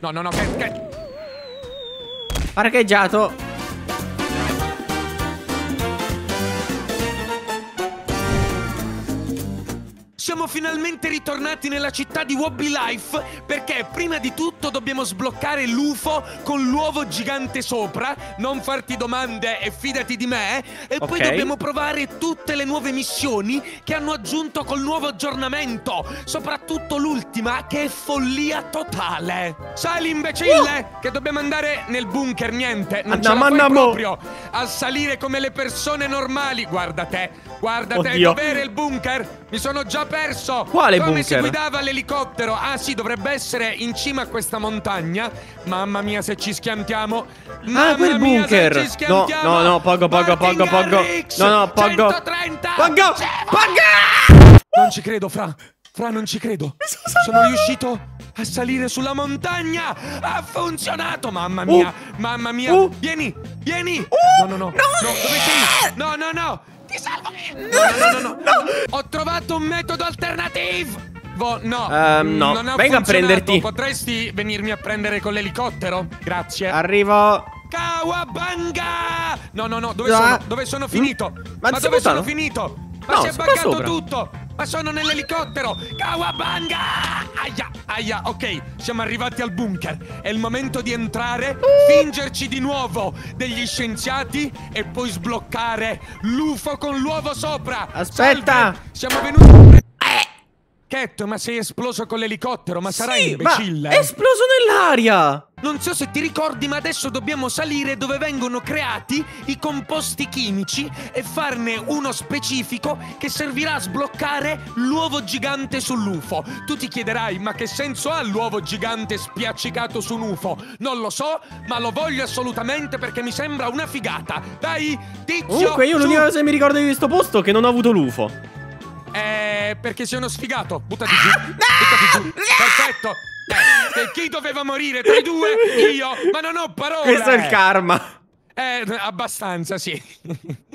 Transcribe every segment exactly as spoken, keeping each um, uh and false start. No, no, no, che... che... Parcheggiato. Siamo finalmente ritornati nella città di Wobbly Life, perché prima di tutto dobbiamo sbloccare l'UFO con l'uovo gigante sopra. Non farti domande e fidati di me. E okay. Poi dobbiamo provare tutte le nuove missioni che hanno aggiunto col nuovo aggiornamento, soprattutto l'ultima che è follia totale. Sali, imbecille, uh! che dobbiamo andare nel bunker. Niente, non andiamo, ce la fai proprio a salire come le persone normali. Guarda te, guarda te, dov'era il bunker? Mi sono già perso. Quale Come bunker? si guidava l'elicottero? Ah sì, dovrebbe essere in cima a questa montagna. Mamma mia se ci schiantiamo. Mamma ah, quel bunker mia, se ci No, no, no, poco, poco, poco, poco No, no, poco centotrenta. Poco, poco. Non ci credo, Fra Fra, non ci credo. Mi sono, sono riuscito a salire sulla montagna. Ha funzionato, mamma mia uh. Mamma mia, uh. vieni, vieni uh. No, no, no, no, no, dove sei? No, no, no Ti salvo! No, no, no, no, no! Ho trovato un metodo alternativo! Boh, no, um, no. non ha Venga funzionato. a prenderti. Potresti venirmi a prendere con l'elicottero? Grazie. Arrivo. Kawabanga! No, no, no, dove, ah. sono? dove sono finito? Mm. Ma, Ma dove buttano? sono finito? Ma no, si è buggato tutto! Ma sono nell'elicottero! Kawabanga! Aia, aia, ok, siamo arrivati al bunker. È il momento di entrare, uh. fingerci di nuovo degli scienziati e poi sbloccare l'UFO con l'uovo sopra. Aspetta! Salve. Siamo venuti... Eh. Cat, ma sei esploso con l'elicottero, ma sì, sarai imbecille. Ma è esploso nell'aria! Non so se ti ricordi, ma adesso dobbiamo salire dove vengono creati i composti chimici e farne uno specifico che servirà a sbloccare l'uovo gigante sull'UFO. Tu ti chiederai, ma che senso ha l'uovo gigante spiaccicato su un UFO? Non lo so, ma lo voglio assolutamente perché mi sembra una figata. Dai, tizio! Comunque, io l'unica cosa che mi ricordo di questo posto è che non ho avuto l'UFO. Eh, perché sei uno sfigato. Buttati giù, buttati giù. Perfetto. Eh, chi doveva morire tra i due? Io, ma non ho parole. Questo è il karma. Eh, abbastanza, sì.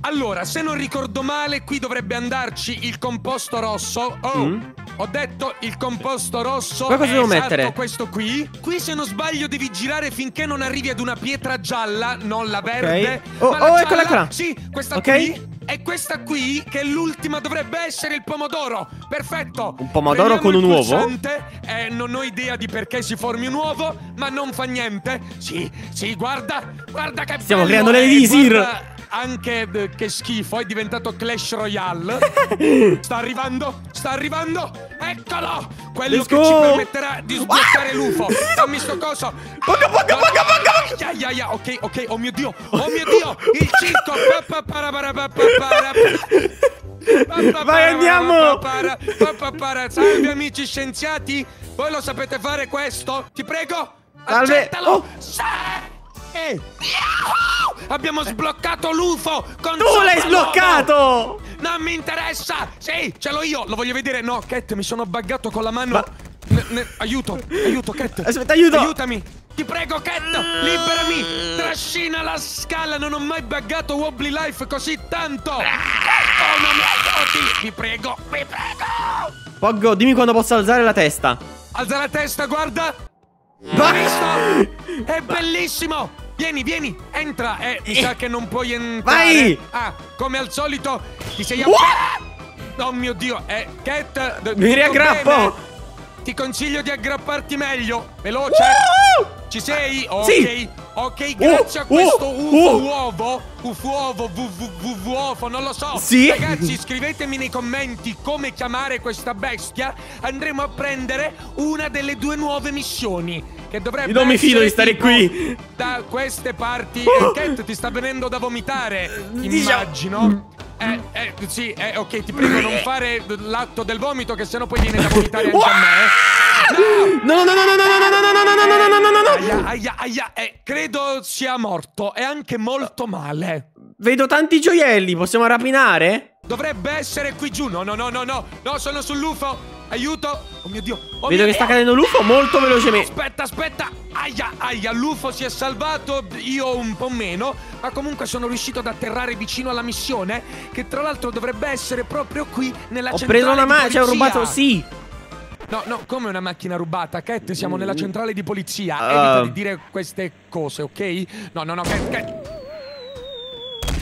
Allora, se non ricordo male, qui dovrebbe andarci il composto rosso. Oh, mm. ho detto il composto rosso. Ma cosa devo esatto mettere? Questo qui. Qui, se non sbaglio, devi girare finché non arrivi ad una pietra gialla, non la verde. Okay. Oh, ma la oh eccola qua. Sì, questa okay. qui. E questa qui, che è l'ultima, dovrebbe essere il pomodoro. Perfetto. Un pomodoro Prendiamo con un uovo? Eh, non ho idea di perché si formi un uovo, ma non fa niente. Sì, sì, guarda, guarda che Stiamo bello. creando l'elisir. Anche che schifo, è diventato Clash Royale. Sta arrivando, sta arrivando. Eccolo, quello Let's che go. ci permetterà di sbloccare ah! l'UFO. Dammi sto coso. Poca, poca, no, poca, poca. Ia, ia, ia. Ok, ok, oh mio Dio, oh mio Dio. Il circo. Vai, andiamo. Salve amici scienziati. Voi lo sapete fare questo? Ti prego, accettalo. Oh. Eh. Abbiamo sbloccato l'UFO. Tu l'hai sbloccato. Non mi interessa. Sì, ce l'ho io. Lo voglio vedere. No, Cat, mi sono buggato con la mano. Ma... ne, ne... Aiuto, aiuto, Cat. Aspetta, aiuto. Aiutami. Ti prego, Cat, liberami. Trascina la scala. Non ho mai buggato Wobbly Life così tanto. Oh, non mi aiuti. Ti prego, mi prego. Poggo, dimmi quando posso alzare la testa. Alza la testa, guarda. Hai visto? È bellissimo. Vieni, vieni, entra. Eh, mi sa che non puoi entrare. Vai! Ah, come al solito ti sei app- Oh mio Dio, eh, Cat, mi riaggrappo. Bene? Ti consiglio di aggrapparti meglio. Veloce. Uh! Ci sei? Ok. Sì. Ok, grazie uh! a questo uh! UFO uh! uovo, UFO uovo, vuvuvuvuofo, non lo so. Sì. Ragazzi, scrivetemi nei commenti come chiamare questa bestia. Andremo a prendere una delle due nuove missioni. Che dovrebbe non mi fido di stare qui da queste parti. oh. Cat, ti sta venendo da vomitare, immagino. Eh, eh, sì, eh, ok, ti prego, non fare l'atto del vomito, che sennò poi viene da vomitare anche a me. No, no, no, no, no, no, no, no, no, no, no, no, no, no. Aia, aia, aia, eh, credo sia morto, e anche molto male. Vedo tanti gioielli, possiamo rapinare? Dovrebbe essere qui giù, no, no, no, no, no, no, sono sull'UFO. Aiuto! Oh mio Dio! Oh Vedo mio che Dio. sta cadendo l'UFO molto velocemente. Aspetta, aspetta! Aia, aia, l'UFO si è salvato, io un po' meno, ma comunque sono riuscito ad atterrare vicino alla missione, che tra l'altro dovrebbe essere proprio qui nella Ho centrale Ho preso una mano, ci ho rubato, sì! No, no, come una macchina rubata, Cat, siamo nella centrale di polizia. Uh. Evita di dire queste cose, ok? No, no, no, Cat, Cat.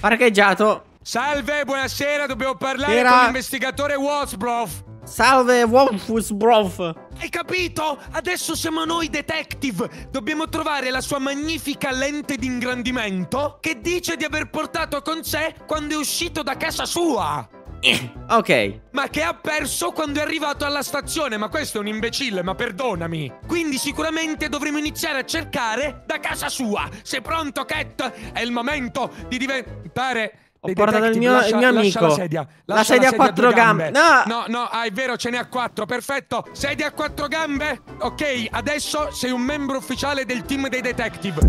Parcheggiato. Salve, buonasera, dobbiamo parlare Era... con l'investigatore Wolfsbrough. Salve, Wolfsbrough. Hai capito? Adesso siamo noi detective. Dobbiamo trovare la sua magnifica lente d'ingrandimento che dice di aver portato con sé quando è uscito da casa sua. Eh, ok. Ma che ha perso quando è arrivato alla stazione. Ma questo è un imbecille, ma perdonami. Quindi sicuramente dovremo iniziare a cercare da casa sua. Sei pronto, Cat? È il momento di diventare... Ho portato il mio, lascia, il mio amico. La sedia, la sedia a quattro gambe. gambe. No, no, no, ah, è vero, ce n'è a quattro. Perfetto. Sedia a quattro gambe. Ok, adesso sei un membro ufficiale del team dei detective.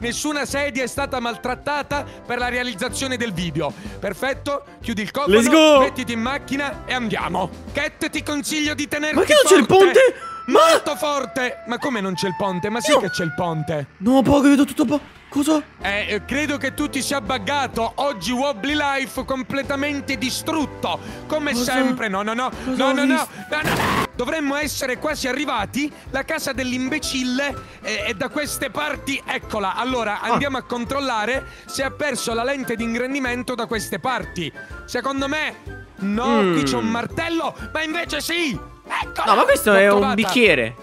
Nessuna sedia è stata maltrattata per la realizzazione del video. Perfetto. Chiudi il cofano, mettiti in macchina e andiamo. Cat, ti consiglio di tenerti forte. Ma che non c'è il ponte? Molto ma... forte. Ma come non c'è il ponte? Ma sì no. che c'è il ponte. No, poco, vedo tutto po'. Cosa? Eh, credo che tu ti sia buggato. Oggi Wobbly Life completamente distrutto. Come Cosa? sempre. No, no, no. No no, no, no, no. Dovremmo essere quasi arrivati. La casa dell'imbecille è, è da queste parti. Eccola. Allora, andiamo ah. a controllare se ha perso la lente di ingrandimento da queste parti. Secondo me... No, mm. qui c'è un martello. Ma invece sì. Eccola. No, ma questo è un bicchiere.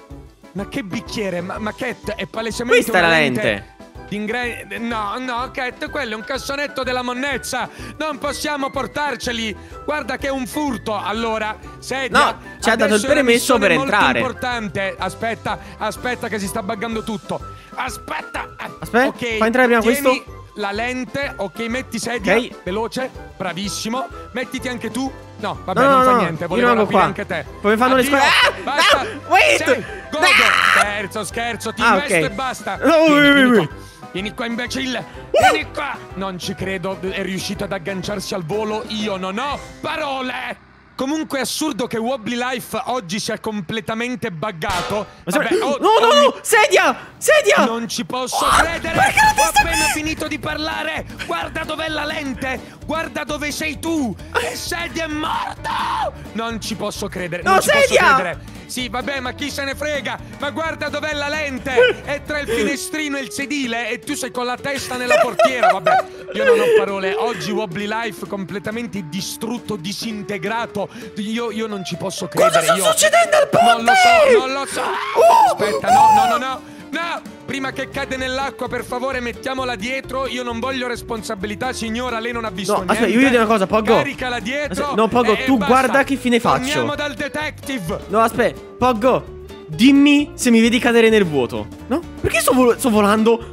Ma che bicchiere? Ma, ma Cat è palesemente... Questa è la lente. lente. No, no, Cat, quello è un cassonetto della monnezza. Non possiamo portarceli. Guarda che è un furto. Allora, sedia. No, ci ha dato il permesso per entrare. È molto importante. Aspetta, aspetta che si sta buggando tutto. Aspetta. Aspetta, okay, fai entrare prima questo. La lente, ok, metti sedia, okay. veloce, bravissimo. Mettiti anche tu. No, vabbè, no, non no, fa niente, volevo rapire anche te. Come fanno Addio, le scuole? Ah, basta. No, wait. Sei, godo. Ah. Scherzo, scherzo, ti ah, investo okay. e basta. No, vieni, vieni, vieni qua, imbecille. Vieni qua. Non ci credo, è riuscito ad agganciarsi al volo. Io non ho parole. Comunque è assurdo che Wobbly Life oggi sia completamente buggato. Vabbè, oh, no, no, ogni... no, sedia, sedia. Non ci posso oh, credere. Ho appena finito di parlare. Guarda dov'è la lente. Guarda dove sei tu. E sedia è morto. Non ci posso credere. No, non ci sedia. posso credere. Sì, vabbè, ma chi se ne frega. Ma guarda dov'è la lente. È tra il finestrino e il sedile. E tu sei con la testa nella portiera. Vabbè, io non ho parole. Oggi Wobbly Life completamente distrutto, disintegrato. Io, io non ci posso credere. Cosa sta io... succedendo al ponte? Non lo so, non lo so. Oh, Aspetta, oh. no, no, no, no, no. Prima che cade nell'acqua, per favore, mettiamola dietro. Io non voglio responsabilità, signora. Lei non ha visto no, niente. Aspetta, io voglio dire una cosa, Poggo. Caricala dietro. Aspetta, no, Poggo, tu basta. guarda che fine faccio. Andiamo dal detective. No, aspetta, Poggo, dimmi se mi vedi cadere nel vuoto. No? Perché sto, vol sto volando?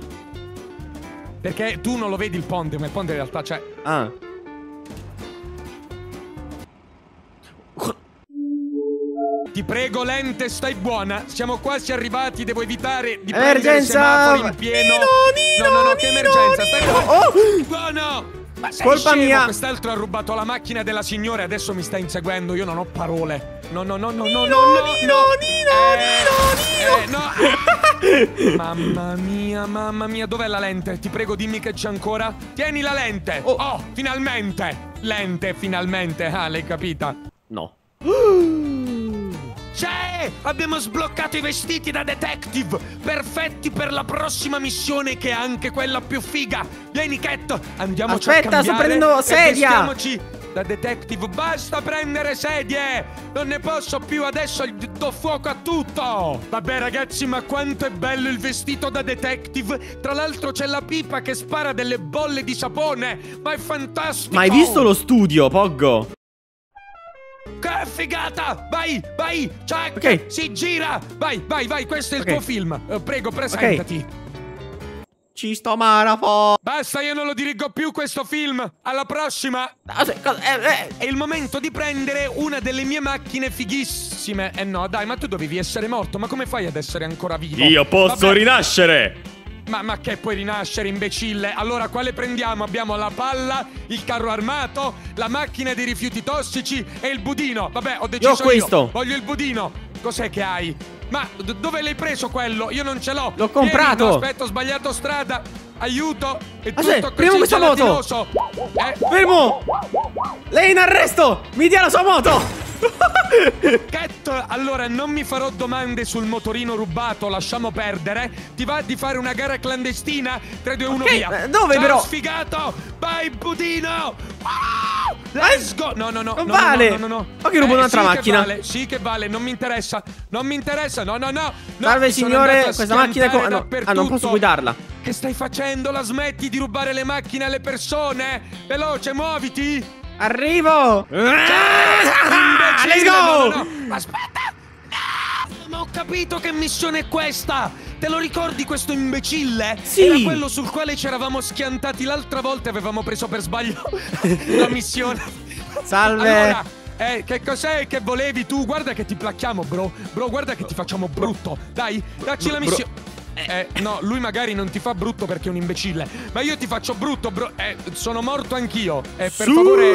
Perché tu non lo vedi il ponte, ma il ponte in realtà c'è. Ah. Ti prego, lente, stai buona. Siamo quasi arrivati, devo evitare di prendere il semaforo in pieno. Nino, Nino, no, no, no, che Nino, emergenza. Stai buona. Oh, no, no. Ma sei Colpa scemo. mia. Quest'altro ha rubato la macchina della signora e adesso mi sta inseguendo. Io non ho parole. No, no, no, no, Nino, no, no, no, Nino, no. Nino, eh, Nino, Nino. Eh, no. Mamma mia, mamma mia, dov'è la lente? Ti prego, dimmi che c'è ancora. Tieni la lente. Oh, oh, finalmente. Lente, finalmente. Ah, l'hai capita? No. C'è! Abbiamo sbloccato i vestiti da detective! Perfetti per la prossima missione, che è anche quella più figa! Vieni, Cat! Andiamoci Aspetta, a cambiare! Aspetta, sto prendendo sedia! Vestiamoci da detective! Basta prendere sedie! Non ne posso più, adesso do fuoco a tutto! Vabbè, ragazzi, ma quanto è bello il vestito da detective! Tra l'altro c'è la pipa che spara delle bolle di sapone! Ma è fantastico! Ma hai visto lo studio, Poggo? Che figata! Vai, vai! Check! Okay. Si gira! Vai, vai, vai! Questo è il okay. tuo film! Uh, prego, presentati! Okay. Ci sto marafo! Basta, io non lo dirigo più questo film! Alla prossima! È il momento di prendere una delle mie macchine fighissime! Eh no, dai, ma tu dovevi essere morto! Ma come fai ad essere ancora vivo? Io posso Vabbè. rinascere! Ma, ma che puoi rinascere, imbecille? Allora, quale prendiamo? Abbiamo la palla, il carro armato, la macchina dei rifiuti tossici e il budino. Vabbè, ho deciso io. Io questo. Voglio il budino. Cos'è che hai? Ma dove l'hai preso quello? Io non ce l'ho. L'ho comprato. No, aspetta, ho sbagliato strada. Aiuto. È tutto così fermo questa moto. Eh? Fermo. Lei in arresto. Mi dia la sua moto. Cat, allora non mi farò domande sul motorino rubato, lasciamo perdere. Ti va di fare una gara clandestina? tre, due, uno, okay, via. Dove ciao, però? Sfigato, vai budino. Ah, let's go. No, no, no. Non no, vale. No, no, no, no. Ok, rubo eh, un'altra sì macchina. Che vale, sì che vale, non mi interessa. Non mi interessa, no, no, no. Salve no, signore, questa macchina è... No. Ah, non posso guidarla. Che stai facendo? La smetti di rubare le macchine alle persone? Veloce, muoviti. Arrivo! Ah, let's go! No, no, no. Aspetta! No! Non ho capito che missione è questa! Te lo ricordi questo imbecille? Sì! Era quello sul quale ci eravamo schiantati l'altra volta e avevamo preso per sbaglio la missione. Salve! Allora, eh, che cos'è che volevi tu? Guarda che ti placchiamo, bro! Bro, guarda che ti facciamo brutto! Dai, dacci la missione! Eh, no, lui magari non ti fa brutto perché è un imbecille, ma io ti faccio brutto, bro. Eh, sono morto anch'io. Eh, per sì. favore.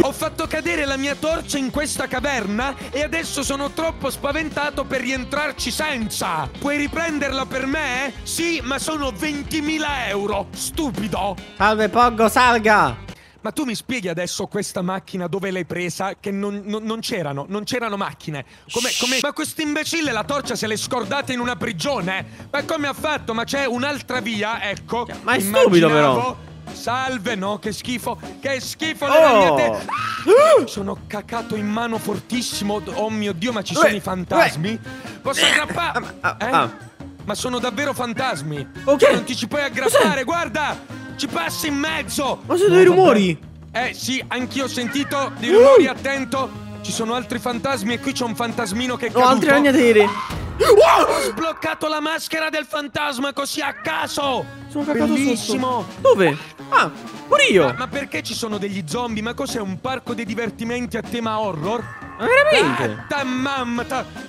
Ho fatto cadere la mia torcia in questa caverna e adesso sono troppo spaventato per rientrarci senza. Puoi riprenderla per me? Sì, ma sono ventimila euro. Stupido. Salve, Poggo, salga. Ma tu mi spieghi adesso questa macchina dove l'hai presa? Che non, non, non c'erano, non c'erano macchine. Come, come... Ma quest'imbecille la torcia se l'è scordata in una prigione. Ma come ha fatto? Ma c'è un'altra via, ecco. Ma è stupido però. Salve, no, che schifo. Che schifo oh. nella mia testa. Ah, sono cacato in mano fortissimo. Oh mio Dio, ma ci sono Uè. i fantasmi. Uè. Posso aggrappare? Ah, ah, eh? ah. Ma sono davvero fantasmi. Ok. Cioè, non ti ci puoi aggrappare, guarda. Ci passi in mezzo! Ma sono no, dei rumori! Vabbè. Eh sì, anch'io ho sentito dei rumori, uh. attento! Ci sono altri fantasmi e qui c'è un fantasmino che è caduto. Ho altri ragnatele! Ah! Ho sbloccato la maschera del fantasma così a caso! Sono cacato Bellissimo. sotto! Dove? Ah, pure io! Ma, ma perché ci sono degli zombie? Ma cos'è, un parco dei divertimenti a tema horror? Ma veramente? Ah, mamma,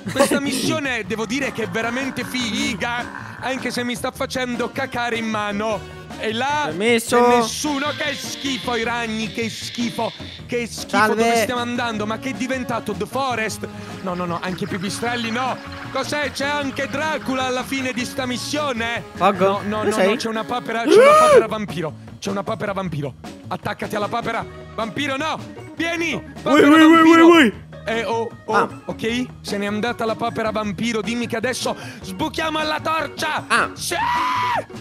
questa missione devo dire che è veramente figa! Anche se mi sta facendo cacare in mano! E là messo... nessuno, che schifo i ragni, che schifo, che schifo. Salve. Dove stiamo andando? Ma che è diventato The Forest? No, no, no, anche i pipistrelli no. Cos'è? C'è anche Dracula alla fine di sta missione? Poggo? No, no, no, no, c'è una papera, c'è una papera vampiro. C'è una papera vampiro. Attaccati alla papera. Vampiro no, vieni. Ui, ui, ui, ui. Eh, oh, oh, ah. ok? Se n'è andata la papera vampiro, dimmi che adesso sbuchiamo alla torcia! Ah! Sì!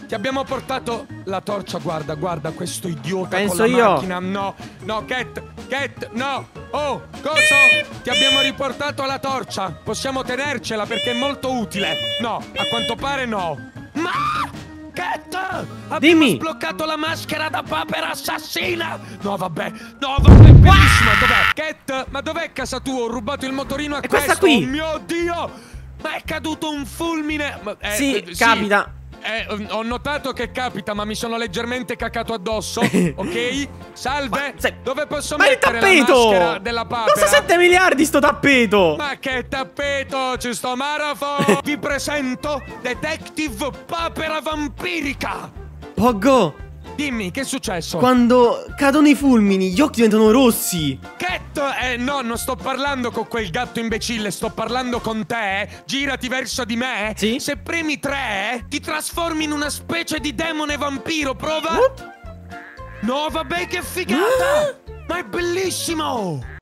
Ti abbiamo portato la torcia, guarda, guarda, questo idiota Penso con la io. macchina. No, no, Cat, Cat, no! Oh, coso! Ti abbiamo riportato la torcia! Possiamo tenercela perché è molto utile! No, a quanto pare no! Ma... Cat! Abbiamo sbloccato la maschera da papera assassina! No, vabbè, no, vabbè, bellissimo! Dov'è? Cat, ma dov'è casa tua? Ho rubato il motorino a questo! È questa qui! Oh mio Dio! Ma è caduto un fulmine! Eh, sì, eh, capita! Sì. Eh, ho notato che capita, ma mi sono leggermente cacato addosso, ok? Salve! Ma, se... Dove posso ma mettere il la maschera della papera? Cosa sette miliardi sto tappeto? Ma che tappeto, ci sto marafo! Vi presento Detective Papera Vampirica! Poggo! Dimmi, che è successo? Quando cadono i fulmini, gli occhi diventano rossi! Cat! Eh no, non sto parlando con quel gatto imbecille, sto parlando con te! Girati verso di me! Sì? Se premi tre, ti trasformi in una specie di demone vampiro, prova! What? No, vabbè, che figata! Ah! Ma è bellissimo!